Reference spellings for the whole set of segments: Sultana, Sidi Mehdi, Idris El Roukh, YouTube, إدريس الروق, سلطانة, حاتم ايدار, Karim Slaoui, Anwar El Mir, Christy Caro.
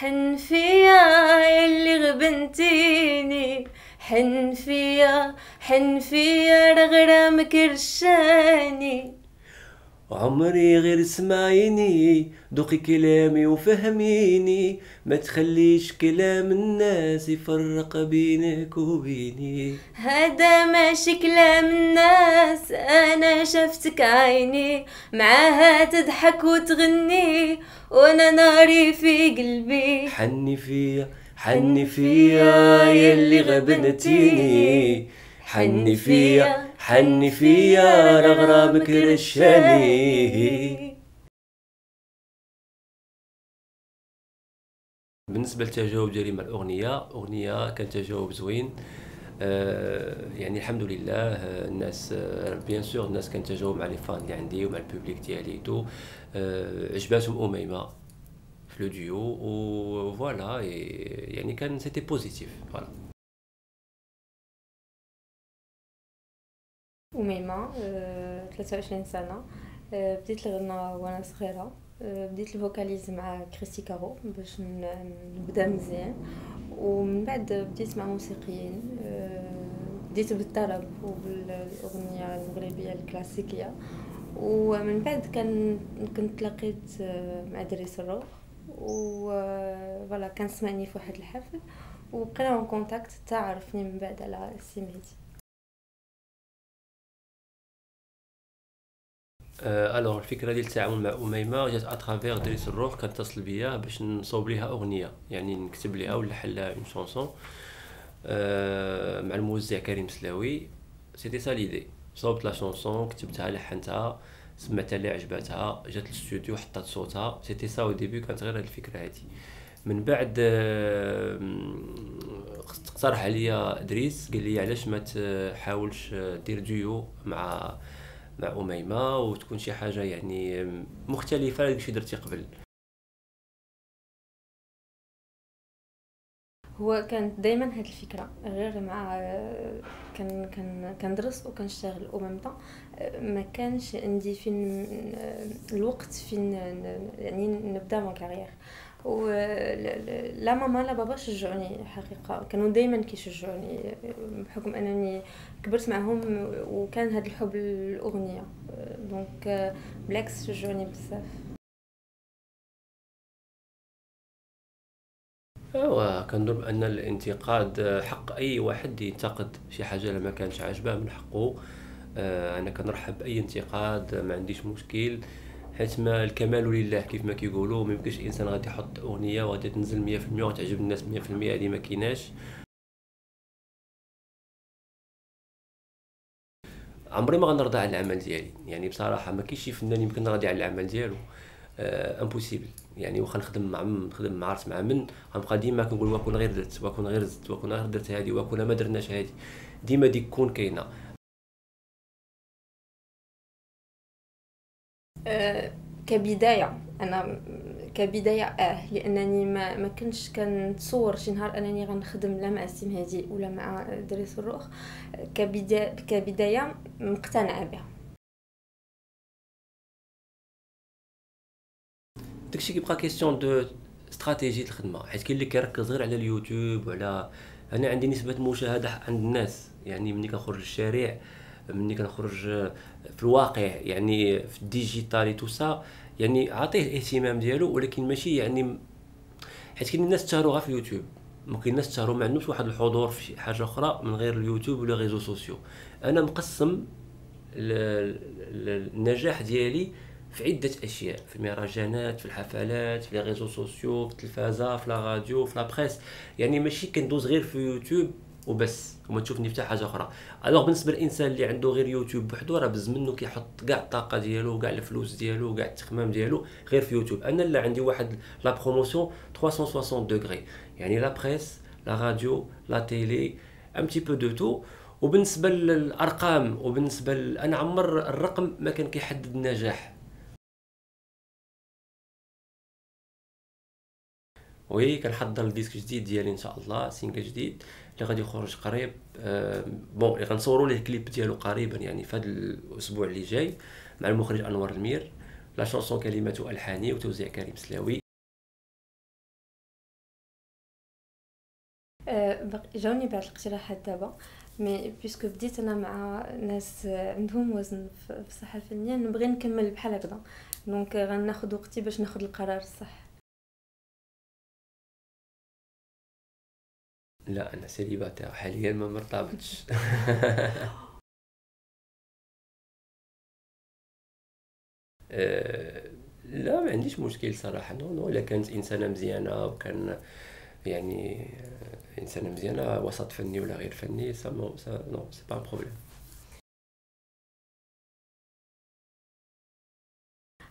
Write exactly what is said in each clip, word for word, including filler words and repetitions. حنفية اللي غبنتيني، حنفية حنفية رغرام كرشاني. عمري غير سمعيني، دوقي كلامي وفهميني، ما تخليش كلام الناس يفرق بينك وبيني. هذا ماشي كلام الناس، انا شفتك عيني، معاها تضحك وتغني وانا ناري في قلبي. حني فيا حني فيا يلي غبنتيني، حني فيا حني فيا رغرامك رشاني. بالنسبه للتجاوب ديالي مع الاغنيه، اغنيه كان تجاوب زوين، آه يعني الحمد لله. الناس بيان سور الناس كان تجاوب مع لي فان اللي عندي ومع البوبليك ديالي تو، آه عجباتهم اميمه في لو ديو وفوالا، يعني كان سيتي بوزيتيف فوالا. أميمة ثلاثة وعشرين سنة، بديت الغناء وأنا صغيرة، بديت الفوكاليز مع كريستي كارو باش نبدا مزيان، ومن بعد بديت مع موسيقيين، بديت بالطرب وبالأغنية المغربية الكلاسيكية، ومن بعد كان كنت تلاقيت مع إدريس الروق وفوالا، كان سمعني في واحد الحفل وبقينا اون كونتاكت حتى عرفني من بعد على سي مهدي. الوغ الفكره ديال التعاون مع اميمه جات اترافير ادريس الروح، كان اتصل بيا باش نصوب ليها اغنيه، يعني نكتب ليها ونلحن لها اون شونسون مع الموزع كريم سلاوي. سيتي سا ليدي، صوبت لا شونسون، كتبتها لحنتها، سمعتها اللي عجباتها، جات للاستوديو حطت صوتها. سيتي سا او ديبي كانت غير هاد الفكره هادي. من بعد اقترح عليا ادريس، قال لي علاش ما تحاولش دير ديو مع مع أميمة وتكون شي حاجة يعني مختلفة على داكشي درتي قبل. هو كانت دايما هاد الفكرة، غير مع كان كان كندرس وكنشتغل او ميم طون، ما كانش عندي فين الوقت فين يعني نبدا ما كارير. و لا ماما لا بابا شجعوني حقيقه، كانوا دائما كيشجعوني بحكم انني كبرت معهم وكان هذا الحب للاغنيه، دونك بالعكس شجعوني بزاف. ايوا كندور بان الانتقاد حق اي واحد ينتقد شي حاجه لما كانتش عاجباه، من حقه. انا كنرحب باي انتقاد، ما عنديش مشكل، حيت ما الكمال لله كيف ما كيقولوا. ما يمكنش الانسان غادي يحط اغنيه وغادي تنزل مية في المية وتعجب الناس مية في المية، هذه ما كايناش. عمري ما غنرضى على العمل ديالي، يعني بصراحه ما كاينش شي فنان يمكن راضي على العمل ديالو، آه امبوسيبل. يعني واخا نخدم مع من نخدم مع عرس مع من، غنبقى ديما كنقول واكون غير درت واكون غير زدت واكون غير درت هذه واكون ما درناش هذه، ديما ديك كون كاينه. أه كبدايه، انا كبدايه اه لانني ما ما كنتش كنتصور شي نهار انني غنخدم لا مع سي مهدي ولا مع إدريس الروخ. كبدايه كبدايه مقتنعه بها. داكشي كيبقى كيسيون دو استراتيجي الخدمه، حيت كاين اللي كيركز غير على اليوتيوب وعلى، انا عندي نسبه مشاهده عند الناس، يعني ملي كنخرج للشارع، ملي كنخرج في الواقع، يعني في الديجيتال تو سا، يعني عطيه الاهتمام ديالو، ولكن ماشي يعني حيت كاين الناس تشهروا غير في اليوتيوب، ممكن الناس تشهروا ما عندهمش واحد الحضور في شي حاجه اخرى من غير اليوتيوب ولا ريزو سوسيو. انا مقسم النجاح ديالي في عده اشياء، في المهرجانات، في الحفلات، في لي ريزو سوسيو، في التلفازه، في لا راديو، في لا بريس، يعني ماشي كندوز غير في يوتيوب وبس وما تشوفني حتى حاجه اخرى. الوغ بالنسبه للانسان اللي عنده غير يوتيوب بوحدو، راه بز منو كيحط كاع الطاقه ديالو وكاع الفلوس ديالو وكاع التخمام ديالو غير في يوتيوب. انا لا، عندي واحد لا بروموسيون ثلاث مية وستين دوغري، يعني لا بريس، لا راديو، لا تيلي، ان بتي بو دو تو. وبالنسبه للارقام وبالنسبه ل... انا عمر الرقم ما كان كيحدد النجاح. وي كنحضر الديسك جديد ديالي ان شاء الله، سينجل جديد اللي غادي يخرج قريب، أه بون اللي غنصوروا ليه الكليب ديالو قريبا، يعني في هذا الاسبوع اللي جاي مع المخرج انور المير. لا شونسون كلمات والحاني وتوزيع كريم سلاوي. جاوني بعض الاقتراحات دابا، مي بيسكو بديت انا مع ناس عندهم وزن في الصحه الفنيه نبغي نكمل بحال هكذا، دونك غناخذ وقتي باش ناخذ القرار الصح. لا انا سيليباتير حاليا ما مرتبطش. لا ما عنديش مشكل صراحه، نو نو الا كانت انسانه مزيانه وكان يعني انسانه مزيانه وسط فني ولا غير فني سا نو سي با بروبليم.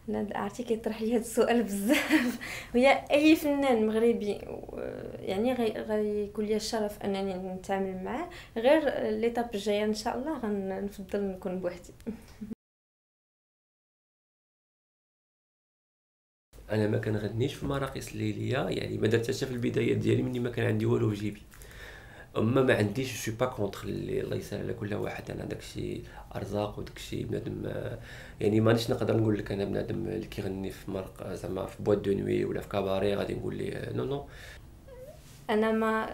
انا عرفتي كيطرح لي هذا السؤال بزاف، ويا اي فنان مغربي يعني غيكون لي الشرف انني نتعامل معاه، غير ليطاب الجايه ان شاء الله غنفضل نكون بوحدي. انا ما كنغنيش في مراقص الليليه، يعني ما درت حتى في البدايات ديالي ملي ما كان عندي والو في جيبي، اما ما عنديش سو با كونتر الله يسهل على كل واحد، انا داكشي ارزاق وداكشي بنادم، يعني مانيش نقدر نقول لك انا بنادم اللي كيغني في مرق زعما في بواد دو نوي ولا في كاباري غادي نقول ليه نو نو. انا ما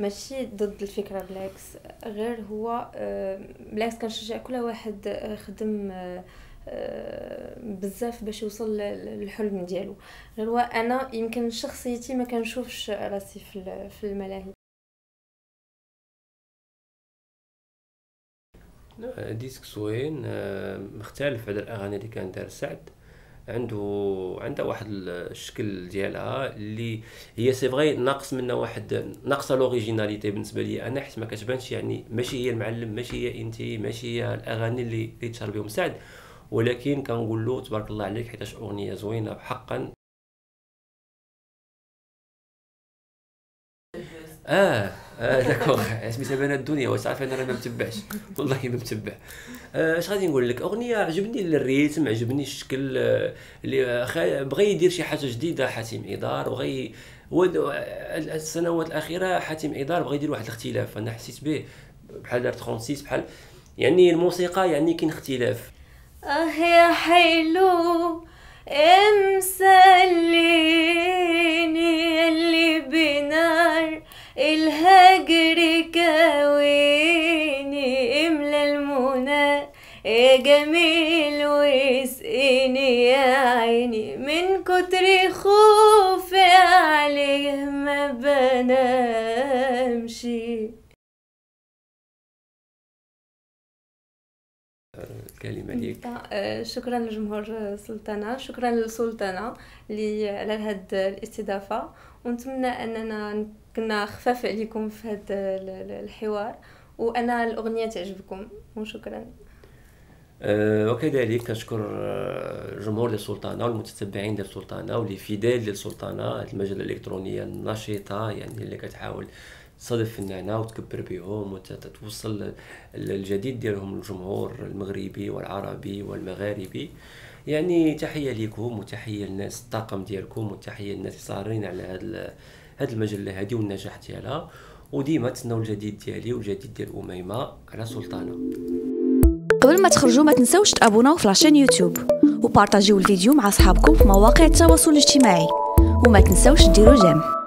ماشي ضد الفكره بالعكس، غير هو بالعكس كنشجع كل واحد خدم بزاف باش يوصل للحلم ديالو، غير هو انا يمكن شخصيتي ما كنشوفش راسي في في الملاهي. ديسك زوين مختلف على الاغاني اللي كان دار سعد، عنده عندها واحد الشكل ديالها اللي هي سي فغي ناقص منها، واحد ناقصه لوريجيناليتي بالنسبه لي انا، حيت ما كتبانش يعني ماشي هي المعلم، ماشي هي انتي، ماشي هي الاغاني اللي تشهر بهم سعد، ولكن كنقول له تبارك الله عليك حيتاش اغنيه زوينه حقا. اه اه داكوغ سميتها بنات الدنيا، واش عارف انا راه ما متبعش والله ما متبع. اش آه غادي نقول لك، اغنيه عجبني الريتم، عجبني الشكل، آه اللي بغى يدير شي حاجه جديده حاتم ايدار، بغى السنوات الاخيره حاتم ايدار بغى يدير واحد الاختلاف، انا حسيت به بحال دار ستة وخمسين بحال يعني الموسيقى يعني كاين اختلاف. اه يا حلو امسليني اللي بنار الهجر كاويني، املا المنى يا جميل واسقيني يا عيني، من كتر خوفي عليه ما بنامش. الكلمه ليك. شكرا لجمهور سلطنه، شكرا للسلطنه اللي على هذه الاستضافه، ونتمنى اننا كنا خفاف عليكم في هذا الحوار، وانا الاغنيه تعجبكم، وشكرا. أه وكذلك كنشكر جمهور ديال السلطنه والمتتبعين ديال السلطنه واللي فدال ديال السلطنه، المجله الالكترونيه النشيطه يعني اللي كتحاول تصادف النعناع وتكبر بهم وتوصل الجديد ديالهم للجمهور المغربي والعربي والمغاربي. يعني تحيه لكم وتحيه للناس الطاقم ديالكم، وتحيه للناس اللي صارين على هاد هاد المجله هادي والنجاح ديالها، وديما تسناو الجديد ديالي والجديد ديال اميمه على سلطانه. قبل ما تخرجوا ما تنساوش تابوناو في لاشين يوتيوب، وبارطاجيو الفيديو مع اصحابكم في مواقع التواصل الاجتماعي، وما تنساوش ديروا جيم.